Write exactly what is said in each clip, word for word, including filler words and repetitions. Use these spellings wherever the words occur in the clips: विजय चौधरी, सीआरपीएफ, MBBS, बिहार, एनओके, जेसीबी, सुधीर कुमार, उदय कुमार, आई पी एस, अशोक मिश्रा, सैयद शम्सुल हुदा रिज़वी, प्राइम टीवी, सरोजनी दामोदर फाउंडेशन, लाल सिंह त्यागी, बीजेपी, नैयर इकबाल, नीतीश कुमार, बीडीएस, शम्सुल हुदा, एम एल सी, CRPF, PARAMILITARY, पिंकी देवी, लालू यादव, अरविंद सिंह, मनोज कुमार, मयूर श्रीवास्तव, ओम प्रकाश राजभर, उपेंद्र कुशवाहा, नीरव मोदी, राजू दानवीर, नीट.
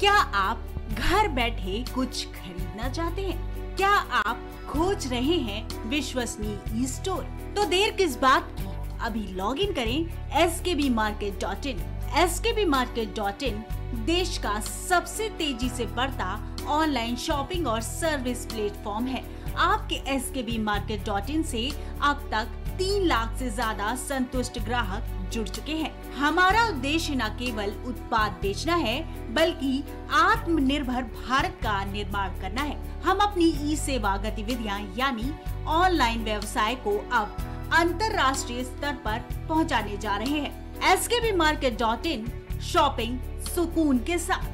क्या आप घर बैठे कुछ खरीदना चाहते हैं? क्या आप खोज रहे हैं विश्वसनीय ई स्टोर? तो देर किस बात की, अभी लॉग इन करें S K B market dot in. S K B market dot in देश का सबसे तेजी से बढ़ता ऑनलाइन शॉपिंग और सर्विस प्लेटफॉर्म है। आपके S K B market dot इन से अब तक तीन लाख से ज्यादा संतुष्ट ग्राहक जुड़ चुके हैं। हमारा उद्देश्य न केवल उत्पाद बेचना है बल्कि आत्मनिर्भर भारत का निर्माण करना है। हम अपनी ई सेवा गतिविधियां यानी ऑनलाइन व्यवसाय को अब अंतर्राष्ट्रीय स्तर पर पहुंचाने जा रहे हैं। S K B market dot in, shopping सुकून के साथ।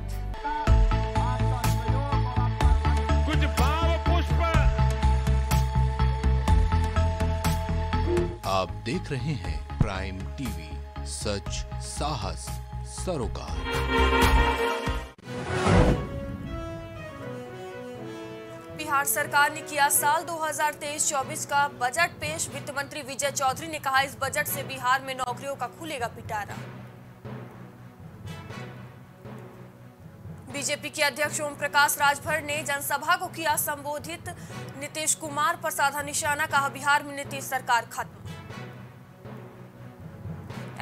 आप देख रहे हैं प्राइम टीवी, सच साहस सरोकार। बिहार सरकार ने किया साल दो हज़ार तेईस चौबीस का बजट पेश। वित्त मंत्री विजय चौधरी ने कहा, इस बजट से बिहार में नौकरियों का खुलेगा पिटारा। बीजेपी के अध्यक्ष ओम प्रकाश राजभर ने जनसभा को किया संबोधित। नीतीश कुमार पर साधा निशाना, कहा बिहार में नीतीश सरकार खत्म।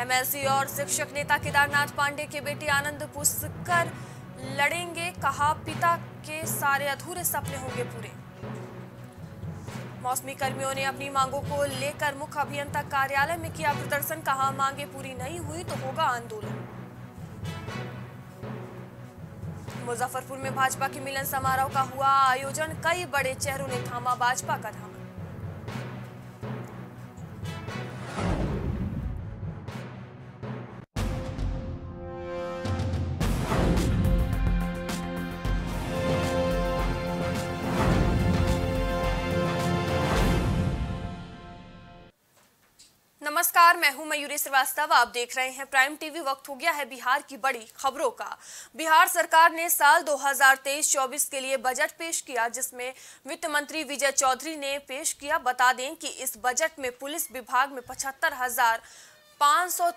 एम एल सी और शिक्षक नेता केदारनाथ पांडे के बेटे आनंद पुष्कर लड़ेंगे, कहा पिता के सारे अधूरे सपने होंगे पूरे। मौसमी कर्मियों ने अपनी मांगों को लेकर मुख्य अभियंता कार्यालय में किया प्रदर्शन, कहा मांगे पूरी नहीं हुई तो होगा आंदोलन। मुजफ्फरपुर में भाजपा के मिलन समारोह का हुआ आयोजन, कई बड़े चेहरों ने थामा भाजपा का धाम। नमस्कार, मैं हूं मयूर श्रीवास्तव, आप देख रहे हैं प्राइम टीवी। वक्त हो गया है बिहार की बड़ी खबरों का। बिहार सरकार ने साल दो हज़ार तेईस चौबीस के लिए बजट पेश किया, जिसमें वित्त मंत्री विजय चौधरी ने पेश किया। बता दें कि इस बजट में पुलिस विभाग में पचहत्तर हजार पाँच सौ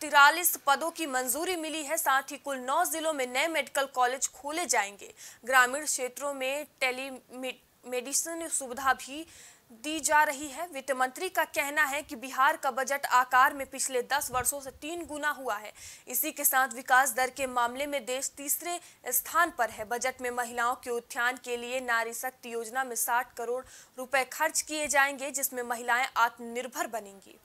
तिरालीस पदों की मंजूरी मिली है। साथ ही कुल नौ जिलों में नए मेडिकल कॉलेज खोले जाएंगे। ग्रामीण क्षेत्रों में टेली मेडिसिन सुविधा भी दी जा रही है। वित्त मंत्री का कहना है कि बिहार का बजट आकार में पिछले दस वर्षों से तीन गुना हुआ है। इसी के साथ विकास दर के मामले में देश तीसरे स्थान पर है। बजट में महिलाओं के उत्थान के लिए नारी शक्ति योजना में साठ करोड़ रुपए खर्च किए जाएंगे, जिसमें महिलाएं आत्मनिर्भर बनेंगी।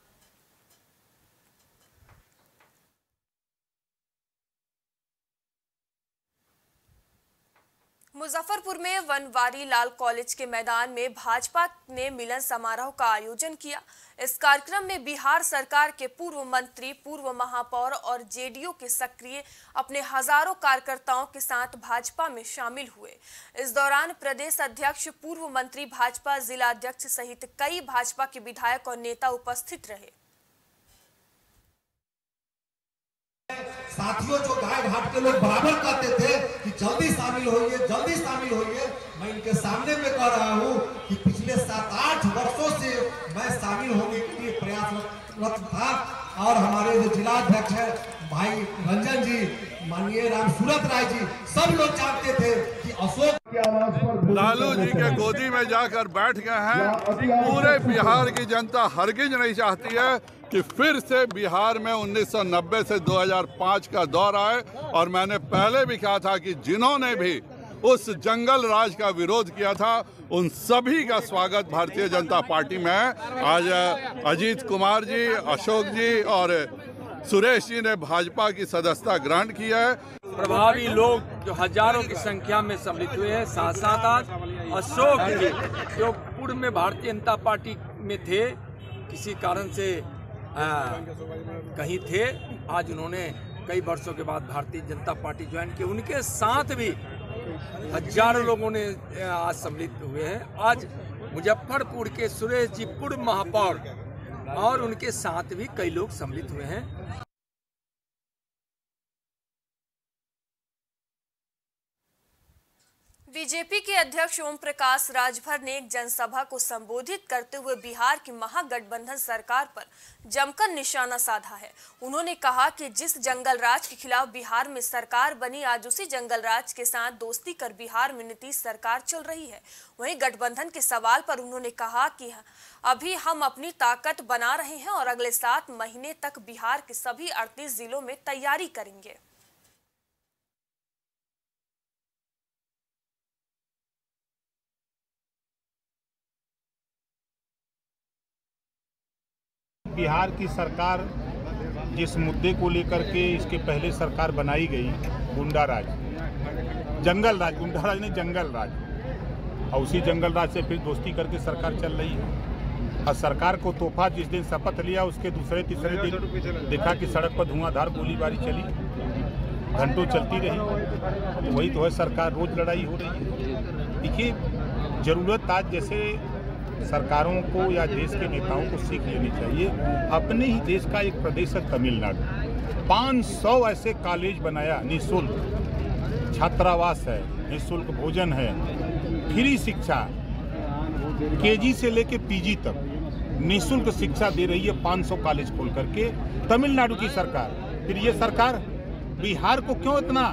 मुजफ्फरपुर में वनवारी लाल कॉलेज के मैदान में भाजपा ने मिलन समारोह का आयोजन किया। इस कार्यक्रम में बिहार सरकार के पूर्व मंत्री, पूर्व महापौर और जे डी यू के सक्रिय अपने हजारों कार्यकर्ताओं के साथ भाजपा में शामिल हुए। इस दौरान प्रदेश अध्यक्ष, पूर्व मंत्री, भाजपा जिला अध्यक्ष सहित कई भाजपा के विधायक और नेता उपस्थित रहे। साथियों, जो गाय घाट के लोग बराबर कहते थे कि जल्दी शामिल होइए, जल्दी शामिल होइए, मैं इनके सामने में कह रहा हूँ कि पिछले सात आठ वर्षों से मैं शामिल होने के लिए प्रयासरत था। और हमारे जो जिला अध्यक्ष है भाई रंजन जी, माननीय राम सूरत राय जी, सब लोग जानते थे कि अशोक लालू जी के गोदी में जाकर बैठ गए हैं। पूरे बिहार की जनता हरगिज नहीं चाहती है कि फिर से बिहार में उन्नीस सौ नब्बे से दो हज़ार पाँच का दौर आए। और मैंने पहले भी कहा था कि जिन्होंने भी उस जंगल राज का विरोध किया था, उन सभी का स्वागत भारतीय जनता पार्टी में है। आज अजीत कुमार जी, अशोक जी और सुरेश जी ने भाजपा की सदस्यता ग्रहण की है। प्रभावी लोग जो हजारों की संख्या में सम्मिलित हुए हैं। साथ साथ आज अशोक जी, जो पूर्व में भारतीय जनता पार्टी में थे, किसी कारण से आ, कहीं थे, आज उन्होंने कई वर्षों के बाद भारतीय जनता पार्टी ज्वाइन की। उनके साथ भी हजारों लोगों ने आज सम्मिलित हुए हैं। आज मुजफ्फरपुर के सुरेश जी, पूर्व महापौर, और उनके साथ भी कई लोग सम्मिलित हुए हैं। बीजेपी के अध्यक्ष ओम प्रकाश राजभर ने एक जनसभा को संबोधित करते हुए बिहार की महागठबंधन सरकार पर जमकर निशाना साधा है। उन्होंने कहा कि जिस जंगलराज के खिलाफ बिहार में सरकार बनी, आज उसी जंगलराज के साथ दोस्ती कर बिहार में नीतीश सरकार चल रही है। वहीं गठबंधन के सवाल पर उन्होंने कहा कि अभी हम अपनी ताकत बना रहे हैं और अगले सात महीने तक बिहार के सभी अड़तीस जिलों में तैयारी करेंगे। बिहार की सरकार जिस मुद्दे को लेकर के इसके पहले सरकार बनाई गई, गुंडा राज, जंगल राज, गुंडा राज नहीं जंगल राज, और उसी जंगल राज से फिर दोस्ती करके सरकार चल रही है। और सरकार को तोहफा जिस दिन शपथ लिया, उसके दूसरे तीसरे दिन देखा कि सड़क पर धुआंधार गोलीबारी चली, घंटों चलती रही। वही तो है सरकार, रोज लड़ाई हो रही है। देखिए, जरूरत आज जैसे सरकारों को या देश के नेताओं को सीख लेनी चाहिए। अपने ही देश का एक प्रदेश है तमिलनाडु, पाँच सौ ऐसे कॉलेज बनाया, निःशुल्क छात्रावास है, निःशुल्क भोजन है, फ्री शिक्षा केजी से लेके पीजी तक निःशुल्क शिक्षा दे रही है, पाँच सौ कॉलेज खोल करके तमिलनाडु की सरकार। फिर ये सरकार बिहार को क्यों इतना,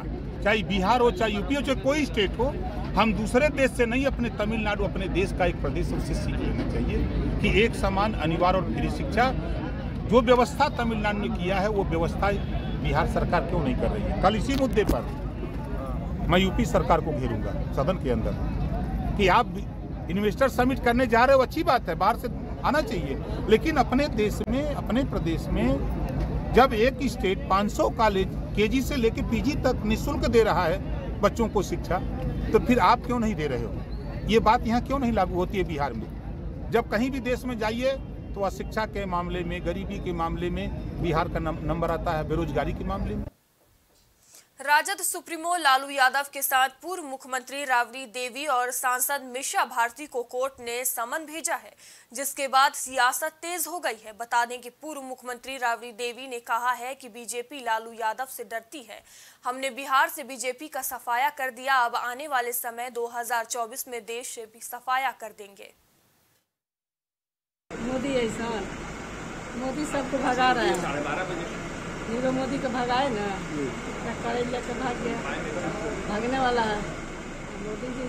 चाहे बिहार हो, चाहे यूपी हो, चाहे कोई स्टेट हो, हम दूसरे देश से नहीं, अपने तमिलनाडु अपने देश का एक प्रदेश, उससे सीख लेना चाहिए कि एक समान, अनिवार्य और फ्री शिक्षा जो व्यवस्था तमिलनाडु ने किया है, वो व्यवस्था बिहार सरकार क्यों नहीं कर रही है। कल इसी मुद्दे पर मैं यूपी सरकार को घेरूंगा सदन के अंदर कि आप इन्वेस्टर समिट करने जा रहे हो, अच्छी बात है, बाहर से आना चाहिए, लेकिन अपने देश में, अपने प्रदेश में जब एक स्टेट पाँच सौ कॉलेज केजी से लेकर पीजी तक निःशुल्क दे रहा है बच्चों को शिक्षा, तो फिर आप क्यों नहीं दे रहे हो? ये बात यहाँ क्यों नहीं लागू होती है बिहार में? जब कहीं भी देश में जाइए तो अशिक्षा के मामले में, गरीबी के मामले में बिहार का नंबर आता है, बेरोजगारी के मामले में। राजद सुप्रीमो लालू यादव के साथ पूर्व मुख्यमंत्री रावड़ी देवी और सांसद मिशा भारती को कोर्ट ने समन भेजा है, जिसके बाद सियासत तेज हो गई है। बता दें कि पूर्व मुख्यमंत्री रावड़ी देवी ने कहा है कि बीजेपी लालू यादव से डरती है। हमने बिहार से बीजेपी का सफाया कर दिया, अब आने वाले समय दो हज़ार चौबीस में देश से भी सफाया कर देंगे। मोदी ऐसा, मोदी सबको भगा रहा है, नीरव मोदी को भगाए ना, करेला का भाग गया, भागने वाला है मोदी जी।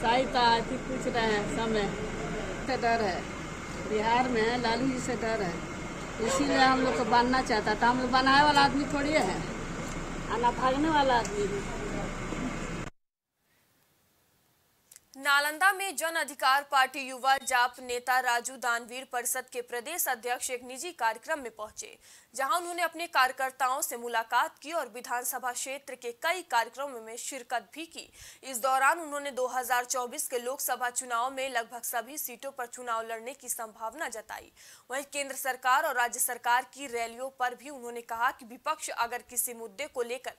सहायता थी पूछ रहे हैं, समय से डर है बिहार में, लालू जी से डर है, इसीलिए हम लोग को बांधना चाहता था। हम लोग बनाए वाला आदमी थोड़ी है, आना भागने वाला आदमी। नालंदा में जन अधिकार पार्टी युवा जाप नेता राजू दानवीर परिषद के प्रदेश अध्यक्ष एक निजी कार्यक्रम में पहुंचे, जहां उन्होंने अपने कार्यकर्ताओं से मुलाकात की और विधानसभा क्षेत्र के कई कार्यक्रमों में शिरकत भी की। इस दौरान उन्होंने दो हज़ार चौबीस के लोकसभा चुनाव में लगभग सभी सीटों पर चुनाव लड़ने की संभावना जताई। वहीं केंद्र सरकार और राज्य सरकार की रैलियों पर भी उन्होंने कहा कि विपक्ष अगर किसी मुद्दे को लेकर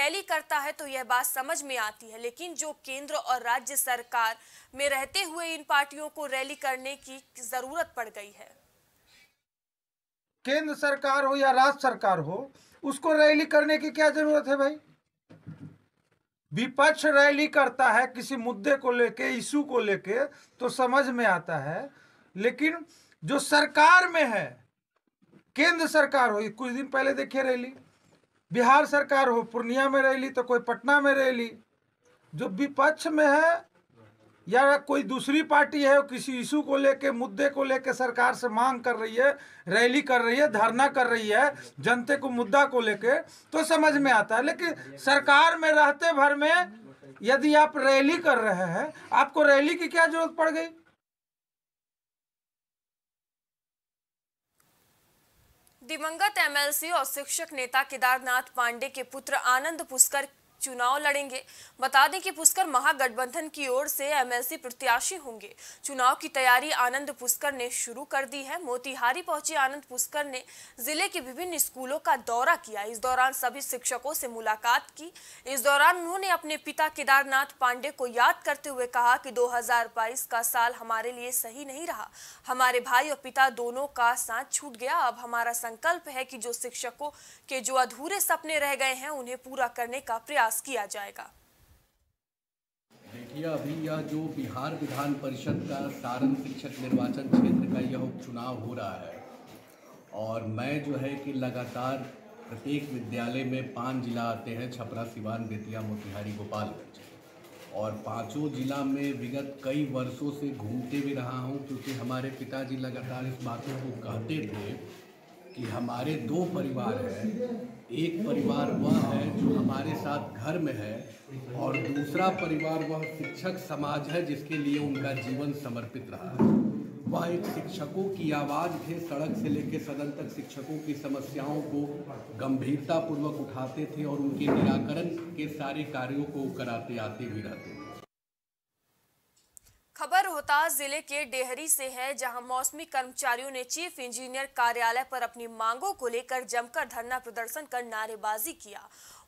रैली करता है तो यह बात समझ में आती है, लेकिन जो केंद्र और राज्य सरकार में रहते हुए इन पार्टियों को रैली करने की जरूरत पड़ गई है। केंद्र सरकार हो या राज्य सरकार हो, उसको रैली करने की क्या जरूरत है भाई? विपक्ष रैली करता है किसी मुद्दे को लेके, इशू को लेके, तो समझ में आता है, लेकिन जो सरकार में है, केंद्र सरकार हो, कुछ दिन पहले देखिए रैली, बिहार सरकार हो, पूर्णिया में रैली तो कोई पटना में रैली। जो विपक्ष में है या कोई दूसरी पार्टी है, किसी इशू को लेके, मुद्दे को लेके सरकार से मांग कर रही है, रैली कर रही है, धरना कर रही है जनता को, मुद्दा को लेके, तो समझ में आता है। लेकिन सरकार में रहते भर में यदि आप रैली कर रहे हैं, आपको रैली की क्या जरूरत पड़ गई? दिवंगत एमएलसी और शिक्षक नेता केदारनाथ पांडे के पुत्र आनंद पुष्कर चुनाव लड़ेंगे। बता दें कि पुष्कर महागठबंधन की ओर से एमएलसी प्रत्याशी होंगे। चुनाव की तैयारी आनंद पुष्कर ने शुरू कर दी है। मोतिहारी पहुंचे आनंद पुष्कर ने जिले के विभिन्न स्कूलों का दौरा किया। इस दौरान सभी शिक्षकों से मुलाकात की। इस दौरान उन्होंने अपने पिता केदारनाथ पांडे को याद करते हुए कहा कि दो हजार बाईस का साल हमारे लिए सही नहीं रहा, हमारे भाई और पिता दोनों का साथ छूट गया। अब हमारा संकल्प है कि जो शिक्षकों के जो अधूरे सपने रह गए हैं, उन्हें पूरा करने का प्रयास किया जाएगा। यह अभी यह जो बिहार विधान परिषद का सारण शिक्षक निर्वाचन क्षेत्र का यह उपचुनाव हो रहा है और मैं जो है कि लगातार प्रत्येक विद्यालय में पांच जिला आते हैं, छपरा, सिवान, बेतिया, मोतिहारी, गोपालगंज, और पांचों जिला में विगत कई वर्षों से घूमते भी रहा हूँ क्योंकि हमारे पिताजी लगातार इस बातों को कहते थे कि हमारे दो परिवार हैं, एक परिवार वह है जो हमारे साथ घर में है और दूसरा परिवार वह शिक्षक समाज है जिसके लिए उनका जीवन समर्पित रहा है। वह एक शिक्षकों की आवाज़ थे, सड़क से लेकर सदन तक शिक्षकों की समस्याओं को गंभीरतापूर्वक उठाते थे और उनके निराकरण के सारे कार्यों को कराते आते भी रहते थे। खबर रोहतास जिले के डेहरी से है, जहां मौसमी कर्मचारियों ने चीफ इंजीनियर कार्यालय पर अपनी मांगों को लेकर जमकर धरना प्रदर्शन कर नारेबाजी किया।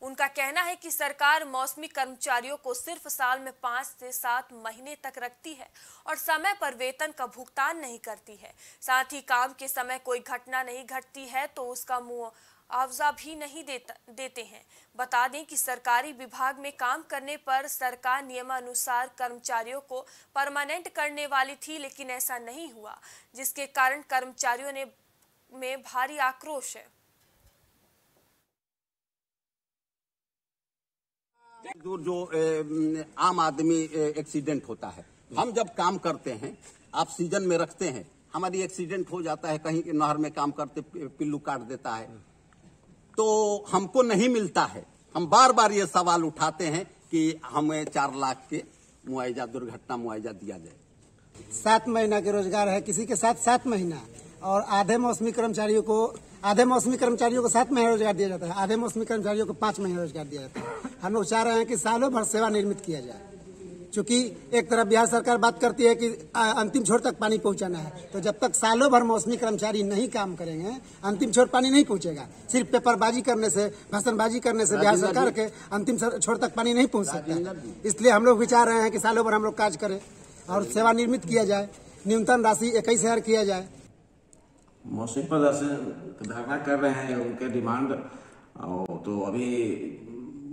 उनका कहना है कि सरकार मौसमी कर्मचारियों को सिर्फ साल में पाँच से सात महीने तक रखती है और समय पर वेतन का भुगतान नहीं करती है, साथ ही काम के समय कोई घटना नहीं घटती है तो उसका मुँह आवजा भी नहीं देता देते हैं। बता दें कि सरकारी विभाग में काम करने पर सरकार नियमानुसार कर्मचारियों को परमानेंट करने वाली थी, लेकिन ऐसा नहीं हुआ, जिसके कारण कर्मचारियों ने में भारी आक्रोश है। दूर जो आम आदमी एक्सीडेंट होता है, हम जब काम करते हैं आप सीजन में रखते हैं, हमारी एक्सीडेंट हो जाता है, कहीं नहर में काम करते पिल्लू काट देता है तो हमको नहीं मिलता है। हम बार बार ये सवाल उठाते हैं कि हमें चार लाख के मुआवजा, दुर्घटना मुआवजा दिया जाए। सात महीना के रोजगार है किसी के साथ, सात महीना, और आधे मौसमी कर्मचारियों को आधे मौसमी कर्मचारियों को सात महीना रोजगार दिया जाता है, आधे मौसमी कर्मचारियों को पांच महीना रोजगार दिया जाता है। हम लोग चाह रहे हैं कि सालों भर सेवा निर्मित किया जाए, क्योंकि एक तरफ बिहार सरकार बात करती है कि अंतिम छोर तक पानी पहुंचाना है, तो जब तक सालों भर मौसमी कर्मचारी नहीं काम करेंगे अंतिम छोर पानी नहीं पहुंचेगा। सिर्फ पेपरबाजी करने से, भाषणबाजी करने से बिहार सरकार के अंतिम छोर तक पानी नहीं पहुंच सकता। इसलिए हम लोग विचार रहे हैं कि सालों भर हम लोग कार्य करें और सेवा निर्मित किया जाए, न्यूनतम राशि इक्कीस हजार किया जाए। मौसमी प्रदर्शन धरना कर रहे हैं, उनके डिमांड तो अभी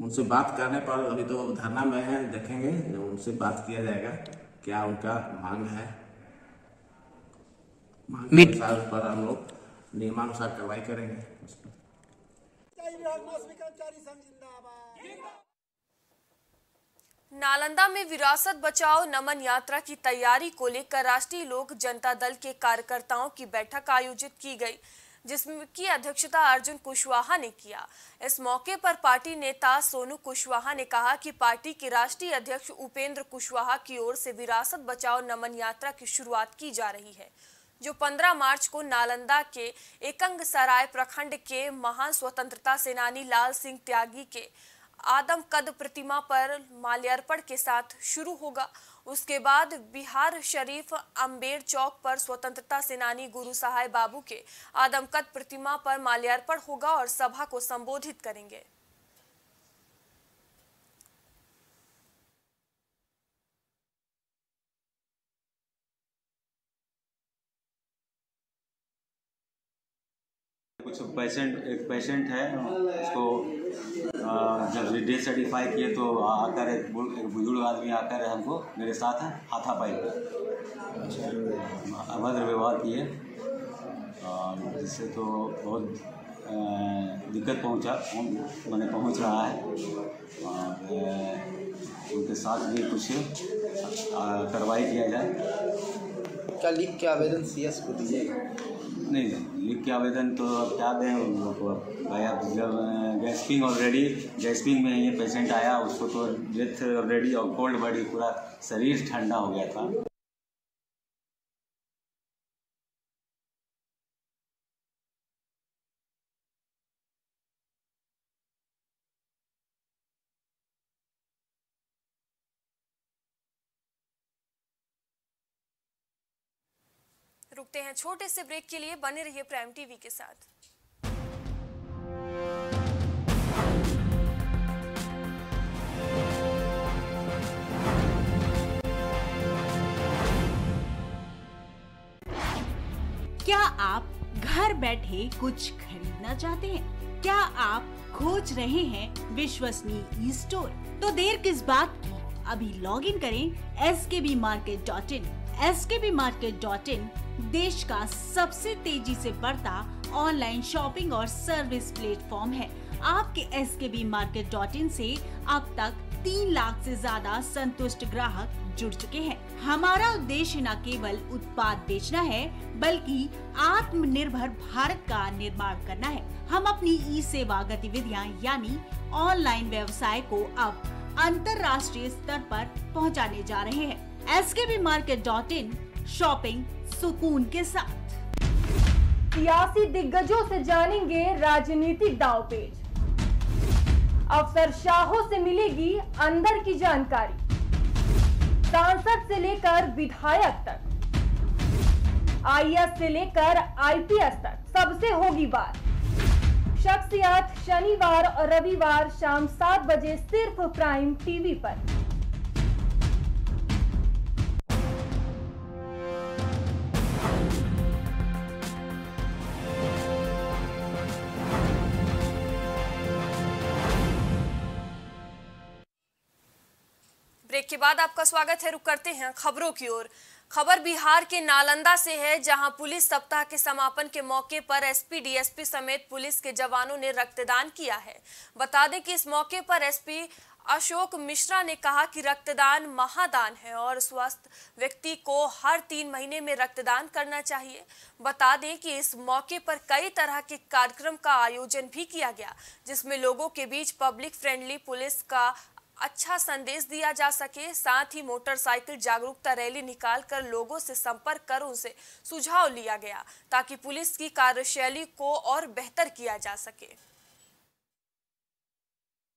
उनसे बात करने पर अभी तो धरना में है, देखेंगे उनसे बात किया जाएगा क्या उनका मांग है। मांग के अनुसार पर हम लोग नियमानुसार कार्रवाई करेंगे। नालंदा में विरासत बचाओ नमन यात्रा की तैयारी को लेकर राष्ट्रीय लोक जनता दल के कार्यकर्ताओं की बैठक आयोजित की गई, जिसकी अध्यक्षता अर्जुन कुशवाहा ने किया। इस मौके पर पार्टी नेता सोनू कुशवाहा ने कहा कि पार्टी के राष्ट्रीय अध्यक्ष उपेंद्र कुशवाहा की ओर से विरासत बचाओ नमन यात्रा की शुरुआत की जा रही है, जो पंद्रह मार्च को नालंदा के एकंगसराय प्रखंड के महान स्वतंत्रता सेनानी लाल सिंह त्यागी के आदमकद प्रतिमा पर माल्यार्पण के साथ शुरू होगा। उसके बाद बिहार शरीफ अम्बेर चौक पर स्वतंत्रता सेनानी गुरु सहाय बाबू के आदमकद प्रतिमा पर माल्यार्पण होगा और सभा को संबोधित करेंगे। कुछ पेशेंट एक पेशेंट है, उसको जब डिसआइडेंटिफाई किए तो आकर एक बुजुर्ग आदमी आकर हमको मेरे साथ हाथापाई किया, अभद्र व्यवहार किए, जिससे तो बहुत दिक्कत पहुंचा मैंने पहुंच रहा है। और उनके साथ भी कुछ कार्रवाई किया जाए। क्या लिख के आवेदन सी एस को दीजिएगा? नहीं नहीं, लिख के आवेदन तो अब क्या दें उन लोगों को। भाई आप जब गैस्पिंग ऑलरेडी गैस्पिंग में ये पेशेंट आया, उसको तो डेथ ऑलरेडी और कोल्ड बॉडी, पूरा शरीर ठंडा हो गया था। रुकते हैं छोटे से ब्रेक के लिए, बने रहिए प्राइम टीवी के साथ। क्या आप घर बैठे कुछ खरीदना चाहते हैं? क्या आप खोज रहे हैं विश्वसनीय ई स्टोर? तो देर किस बात की, अभी लॉग इन करें S K B market dot in. S K B market dot in देश का सबसे तेजी से बढ़ता ऑनलाइन शॉपिंग और सर्विस प्लेटफॉर्म है। आपके S K B market dot इन से अब तक तीन लाख से ज्यादा संतुष्ट ग्राहक जुड़ चुके हैं। हमारा उद्देश्य न केवल उत्पाद बेचना है बल्कि आत्मनिर्भर भारत का निर्माण करना है। हम अपनी ई सेवा गतिविधियां यानी ऑनलाइन व्यवसाय को अब अंतर्राष्ट्रीय स्तर पर पहुंचाने जा रहे हैं। S K B market dot in shopping सुकून के साथ। सियासी दिग्गजों से जानेंगे राजनीतिक दांवपेच, अफसरशाहों से मिलेगी अंदर की जानकारी, सांसद से लेकर विधायक तक, आई ए एस से लेकर आई पी एस तक सबसे होगी बात। शख्सियत शनिवार और रविवार शाम सात बजे सिर्फ प्राइम टीवी पर। ब्रेक के बाद आपका स्वागत है। रुक करते हैं खबरों की ओर। खबर बिहार के नालंदा से है, जहां पुलिस सप्ताह के समापन के मौके पर S P D S P समेत पुलिस के जवानों ने रक्तदान किया है। बता दें कि इस मौके पर एस पी अशोक मिश्रा ने कहा कि रक्तदान महादान है और स्वस्थ व्यक्ति को हर तीन महीने में रक्तदान करना चाहिए। बता दें कि इस मौके पर कई तरह के कार्यक्रम का आयोजन भी किया गया, जिसमें लोगों के बीच पब्लिक फ्रेंडली पुलिस का अच्छा संदेश दिया जा सके। साथ ही मोटरसाइकिल जागरूकता रैली निकालकर लोगों से संपर्क कर उनसे सुझाव लिया गया ताकि पुलिस की कार्यशैली को और बेहतर किया जा सके।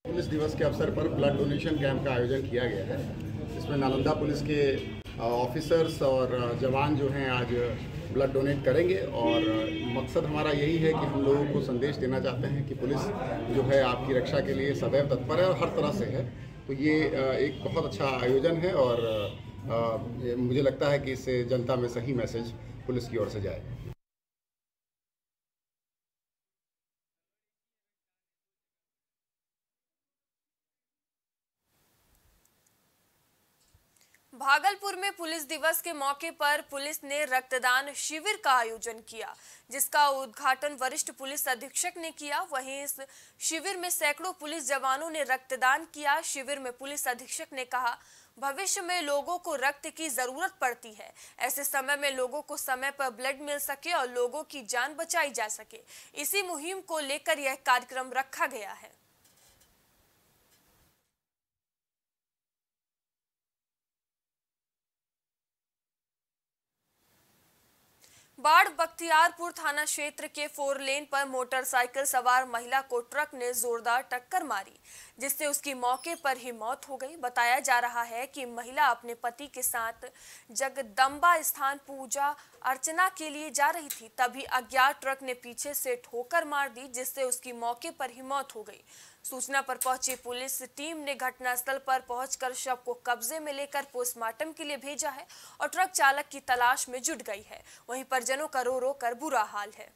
पुलिस दिवस के अवसर पर ब्लड डोनेशन कैंप का आयोजन किया गया है, इसमें नालंदा पुलिस के ऑफिसर्स और जवान जो हैं आज ब्लड डोनेट करेंगे। और मकसद हमारा यही है कि हम लोगों को संदेश देना चाहते हैं कि पुलिस जो है आपकी रक्षा के लिए सदैव तत्पर है और हर तरह से है। तो ये एक बहुत अच्छा आयोजन है और मुझे लगता है कि इससे जनता में सही मैसेज पुलिस की ओर से जाएगा। भागलपुर में पुलिस दिवस के मौके पर पुलिस ने रक्तदान शिविर का आयोजन किया, जिसका उद्घाटन वरिष्ठ पुलिस अधीक्षक ने किया। वहीं इस शिविर में सैकड़ों पुलिस जवानों ने रक्तदान किया। शिविर में पुलिस अधीक्षक ने कहा, भविष्य में लोगों को रक्त की जरूरत पड़ती है, ऐसे समय में लोगों को समय पर ब्लड मिल सके और लोगों की जान बचाई जा सके, इसी मुहिम को लेकर यह कार्यक्रम रखा गया है। बाढ़ बख्तियारपुर थाना क्षेत्र के फोर लेन पर मोटरसाइकिल सवार महिला को ट्रक ने जोरदार टक्कर मारी, जिससे उसकी मौके पर ही मौत हो गई। बताया जा रहा है कि महिला अपने पति के साथ जगदम्बा स्थान पूजा अर्चना के लिए जा रही थी, तभी अज्ञात ट्रक ने पीछे से ठोकर मार दी, जिससे उसकी मौके पर ही मौत हो गई। सूचना पर पहुंची पुलिस टीम ने घटनास्थल पर पहुंचकर शव को कब्जे में लेकर पोस्टमार्टम के लिए भेजा है और ट्रक चालक की तलाश में जुट गई है। वहीं परिजनों का रो रो कर बुरा हाल है।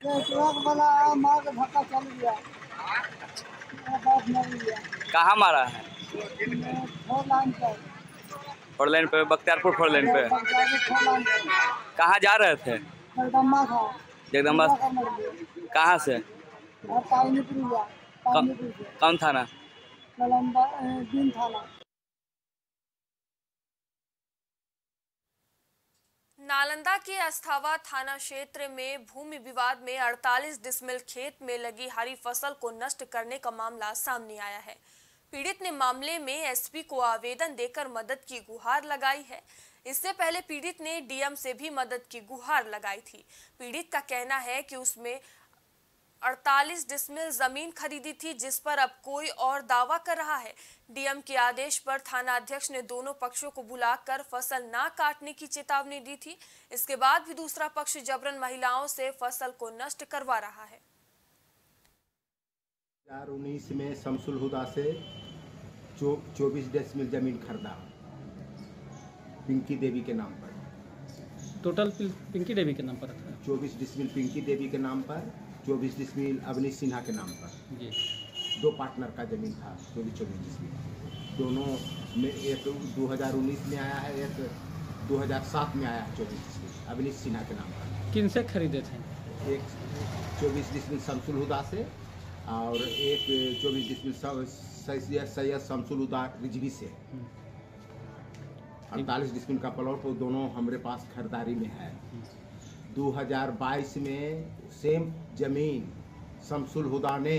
ट्रक वाला मार के धक्का चल गया। कहाँ मारा है? फोर लेन पे, बख्तियारपुर फोर लेन पे। कहाँ जा रहे थे? जगदम्बा। कहाँ से? कौन थाना? नालंदा के अस्थावा थाना क्षेत्र में भूमि विवाद में अड़तालीस डिसमिल खेत में लगी हरी फसल को नष्ट करने का मामला सामने आया है। पीड़ित ने मामले में एस पी को आवेदन देकर मदद की गुहार लगाई है। इससे पहले पीड़ित ने डी एम से भी मदद की गुहार लगाई थी। पीड़ित का कहना है कि उसमें अड़तालीस डिसमिल जमीन खरीदी थी, जिस पर अब कोई और दावा कर रहा है। डी एम के आदेश पर थाना अध्यक्ष ने दोनों पक्षों को बुलाकर फसल ना काटने की चेतावनी दी थी। इसके बाद भी दूसरा पक्ष जबरन महिलाओं से फसल को नष्ट करवा रहा है। दो हज़ार उन्नीस में शम्सुल हुदा से चौबीस डिसमिल जमीन खरीदा पिंकी देवी के नाम पर। टोटल पिंकी देवी के नाम पर चौबीस डिसमिल पिंकी देवी के नाम पर, चौबीस डिसमिल अवनीश सिन्हा के नाम पर जी। दो पार्टनर का जमीन था चौबीस चौबीस में, दोनों में एक दो हज़ार उन्नीस में आया है, एक दो हज़ार सात में आया है चौबीस में अवनीश सिन्हा के नाम पर। किन से खरीदे थे? एक चौबीस डिसमिल शम्सुल हुदा से और एक चौबीस डिसमिल सैयद शम्सुल हुदा रिज़वी से अड़तालीस डिसमिल का प्लॉट, वो दोनों हमारे पास खरीदारी में है। दो हज़ार बाईस में सेम जमीन शम्सुल हुदा ने,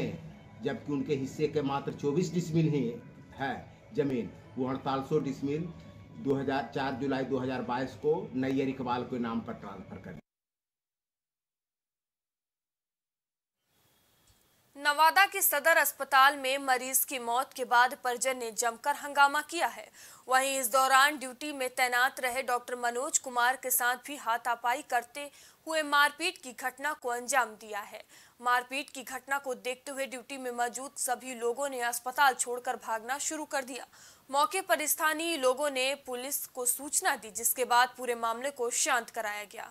जबकि उनके हिस्से के मात्र चौबीस डिसमिल ही है जमीन, वो हड़ताल सौ डिसमिल दो हज़ार चार जुलाई दो हज़ार बाईस को नैयर इकबाल के नाम पर ट्रांसफर कर। नवादा के सदर अस्पताल में मरीज की मौत के बाद परिजन ने जमकर हंगामा किया है। वहीं इस दौरान ड्यूटी में तैनात रहे डॉक्टर मनोज कुमार के साथ भी हाथापाई करते हुए मारपीट की घटना को अंजाम दिया है। मारपीट की घटना को देखते हुए ड्यूटी में मौजूद सभी लोगों ने अस्पताल छोड़कर भागना शुरू कर दिया। मौके पर स्थानीय लोगों ने पुलिस को सूचना दी, जिसके बाद पूरे मामले को शांत कराया गया।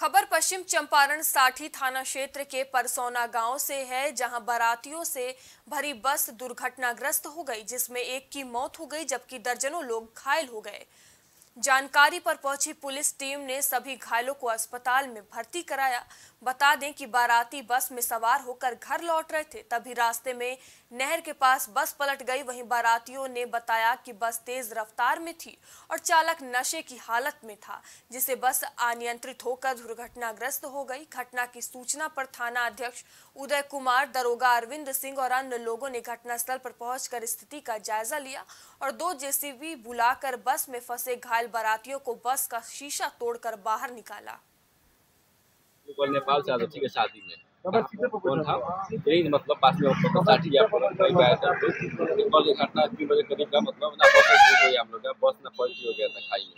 खबर पश्चिम चंपारण साठी थाना क्षेत्र के परसौना गांव से है, जहां बारातियों से भरी बस दुर्घटनाग्रस्त हो गई, जिसमें एक की मौत हो गई जबकि दर्जनों लोग घायल हो गए। जानकारी पर पहुंची पुलिस टीम ने सभी घायलों को अस्पताल में भर्ती कराया। बता दें कि बाराती बस में सवार होकर घर लौट रहे थे, तभी रास्ते में नहर के पास बस पलट गई। वहीं बारातियों ने बताया कि बस तेज रफ्तार में थी और चालक नशे की हालत में था, जिसे बस अनियंत्रित होकर दुर्घटनाग्रस्त हो गई। घटना की सूचना पर थाना अध्यक्ष उदय कुमार, दरोगा अरविंद सिंह और अन्य लोगों ने घटनास्थल पर पहुंचकर स्थिति का जायजा लिया और दो जेसीबी बुलाकर बस में फंसे घायल बारातियों को बस का शीशा तोड़कर बाहर निकाला। नेपाल से ठीक है, शादी में कौन था यही मतलब पास में घटना तीन बजे करीब का, मतलब ना हम लोग बस ना पलटी हो गया था खाई में,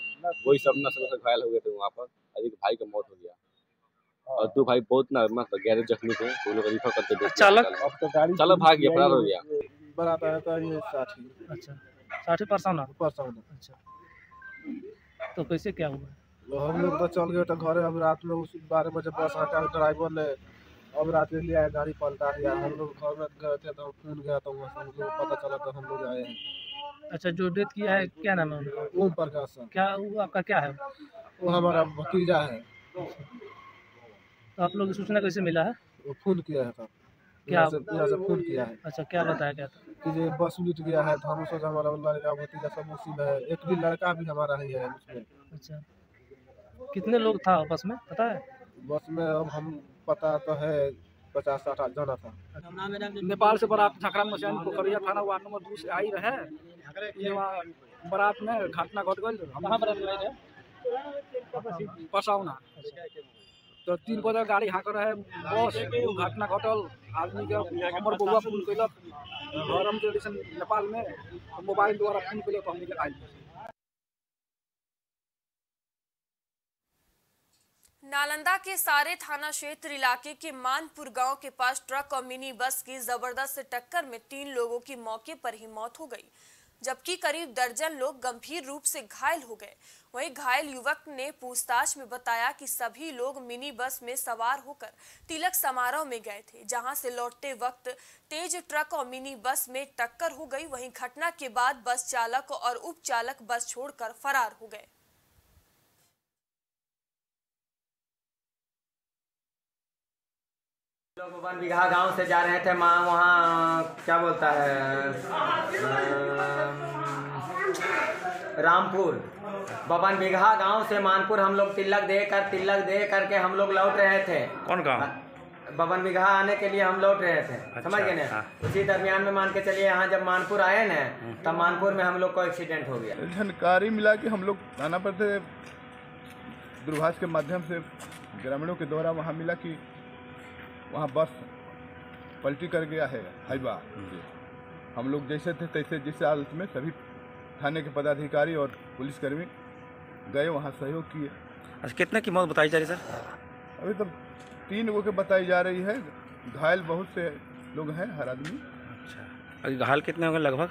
वही सब ना सब घायल हो गए थे वहाँ पर। एक भाई का मौत हो गया और दो भाई बहुत ना मतलब गहरे जख्मी थे, वो लोग रिफर करते चालक चालक भाग गया, फरार हो गया। साठ परसेंट अच्छा, तो कैसे क्या हुआ? हम लोग तो चल गए तो घर, हम रात में उस बारह बजे बस हटा, ड्राइवर ने अब रात में लिया है, गाड़ी पलटा दिया। हम लोग घर में गए थे तो फोन गया तो वहाँ से पता चला तो हम लोग आए हैं। अच्छा, जो डेथ किया है क्या नाम है उनका? ओम प्रकाश। क्या वो आपका क्या है? वो हमारा भतीजा है। तो आप लोग सूचना कैसे मिला है? वो फोन किया है, क्या फोन किया है? अच्छा, क्या बताया क्या था? कि ये बस लूट गया है, तो हम सोचा हमारा लड़का भतीजा सब उसी में है, एक भी लड़का भी हमारा ही है उसमें। अच्छा, कितने लोग था बस में पता है? बस में अब हम पता तो है पचास साठ जना था। नेपाल से बारात झकरा मचान पोखरिया थाना वार्ड नंबर दो से आई रहे, ये बारात में घटना घट गई। कहाँ बारात गए? पसाउना। तो तीन बजे गाड़ी हाँकर रहे बस, घटना घटल। आदमी के हमर बउआ फोन कैलक घर हम जैसे नेपाल में, मोबाइल द्वारा फोन कैलक हमने के आई। नालंदा के सारे थाना क्षेत्र इलाके के मानपुर गांव के पास ट्रक और मिनी बस की जबरदस्त टक्कर में तीन लोगों की मौके पर ही मौत हो गई, जबकि करीब दर्जन लोग गंभीर रूप से घायल हो गए। वहीं घायल युवक ने पूछताछ में बताया कि सभी लोग मिनी बस में सवार होकर तिलक समारोह में गए थे, जहां से लौटते वक्त तेज ट्रक और मिनी बस में टक्कर हो गई। वहीं घटना के बाद बस चालक और उपचालक बस छोड़कर फरार हो गए। लोग वन बिघा गांव से जा रहे थे, माँ वहाँ क्या बोलता है रामपुर बबन बिघा गांव से मानपुर हम लोग तिलक दे कर तिलक दे करके हम लोग लौट रहे थे। कौन गाँव? बबन बिघा आने के लिए हम लौट रहे थे। अच्छा, समझ गए ना? उसी दरमियान में मान के चलिए यहाँ जब मानपुर आए ना, तब मानपुर में हम लोग को एक्सीडेंट हो गया। जानकारी मिला कि हम लोग थाना पर थे, दूरभाष के माध्यम से ग्रामीणों के द्वारा वहाँ मिला कि वहाँ बस पलटी कर गया है हाईवा। हम लोग जैसे थे तैसे जिस हालत में सभी थाने के पदाधिकारी और पुलिसकर्मी गए, वहाँ सहयोग किए। अच्छा, कितने की मौत बताई जा रही है सर? अभी तो तीन लोगों के बताई जा रही है, घायल बहुत से लोग हैं हर आदमी। अच्छा, घायल कितने होंगे लगभग?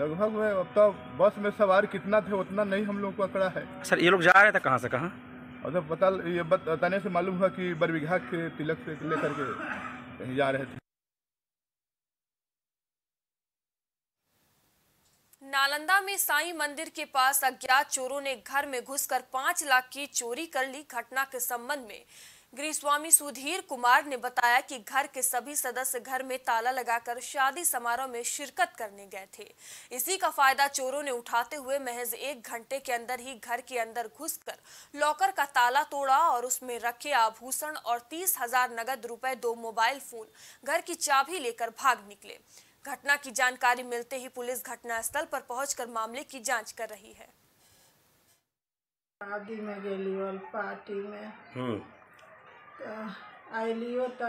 लगभग में अब तो बस में सवार कितना थे उतना नहीं हम लोग को आंकड़ा है सर। ये लोग जा रहे थे कहाँ से कहाँ? और पता ये बताने से मालूम हुआ कि बरबीघा के तिलक से लेकर के जा रहे थे। नालंदा में साईं मंदिर के पास अज्ञात चोरों ने घर में घुसकर पाँच लाख की चोरी कर ली। घटना के संबंध में गृह स्वामी सुधीर कुमार ने बताया कि घर के सभी सदस्य घर में ताला लगाकर शादी समारोह में शिरकत करने गए थे। इसी का फायदा चोरों ने उठाते हुए महज एक घंटे के अंदर ही घर के अंदर घुसकर लॉकर का ताला तोड़ा और उसमें रखे आभूषण और तीस हजार नगद रुपए, दो मोबाइल फोन, घर की चाबी लेकर भाग निकले। घटना की जानकारी मिलते ही पुलिस घटनास्थल पर पहुंचकर मामले की जांच कर रही है। शादी में गेलियो पार्टी में आइलियो तो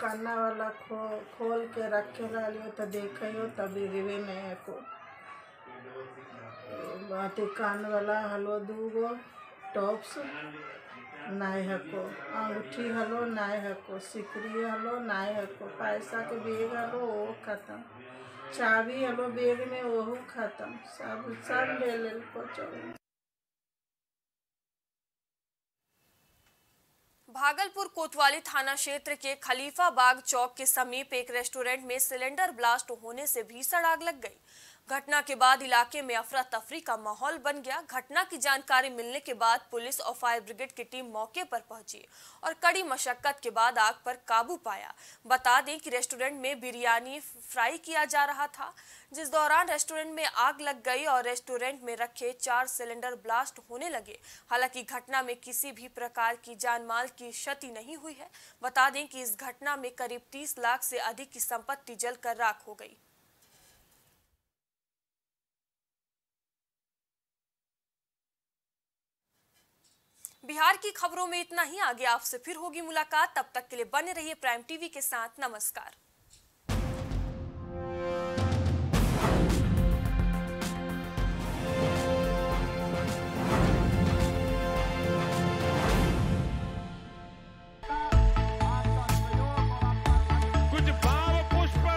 काना वाला खो खोल के रखे रहियो तो देखियो तब रिवे नहीं है को बात कान वाला हलो दूगो टॉप्स नाय हको, अंगूठी हलो नाय हको, सिकरी हलो नाय हको, पैसा के बेग हलो वो खत्म, चाबी हलो बेग में वो खत्म, सब सब ले ले को चलो। भागलपुर कोतवाली थाना क्षेत्र के खलीफाबाग चौक के समीप एक रेस्टोरेंट में सिलेंडर ब्लास्ट होने से भीषण आग लग गई। घटना के बाद इलाके में अफरा तफरी का माहौल बन गया। घटना की जानकारी मिलने के बाद पुलिस और फायर ब्रिगेड की टीम मौके पर पहुंची और कड़ी मशक्कत के बाद आग पर काबू पाया। बता दें कि रेस्टोरेंट में बिरयानी फ्राई किया जा रहा था, जिस दौरान रेस्टोरेंट में आग लग गई और रेस्टोरेंट में रखे चार सिलेंडर ब्लास्ट होने लगे। हालांकि घटना में किसी भी प्रकार की जान माल की क्षति नहीं हुई है। बता दें कि इस घटना में करीब तीस लाख से अधिक की संपत्ति जलकर राख हो गई। बिहार की खबरों में इतना ही। आगे आपसे फिर होगी मुलाकात, तब तक के लिए बने रहिए प्राइम टीवी के साथ। नमस्कार। कुछ भाव पुष्प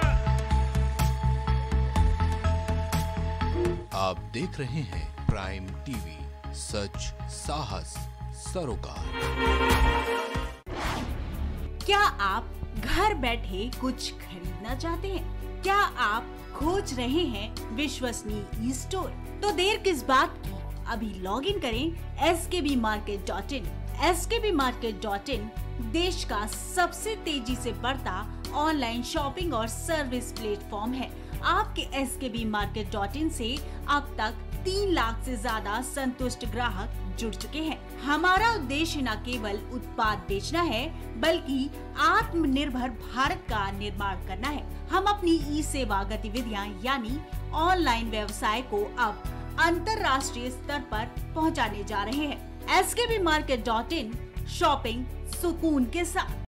आप देख रहे हैं प्राइम टीवी, सच साहस सरोकार। क्या आप घर बैठे कुछ खरीदना चाहते हैं? क्या आप खोज रहे हैं विश्वसनीय स्टोर? तो देर किस बात की, अभी लॉगिन करें S K B market dot in. S K B market dot in देश का सबसे तेजी से बढ़ता ऑनलाइन शॉपिंग और सर्विस प्लेटफॉर्म है। आपके S K B market dot इन से अब तक तीन लाख से ज्यादा संतुष्ट ग्राहक जुड़ चुके हैं। हमारा उद्देश्य न केवल उत्पाद बेचना है बल्कि आत्मनिर्भर भारत का निर्माण करना है। हम अपनी ई सेवा गतिविधियां यानी ऑनलाइन व्यवसाय को अब अंतर्राष्ट्रीय स्तर पर पहुंचाने जा रहे हैं। S K B market dot in, shopping सुकून के साथ।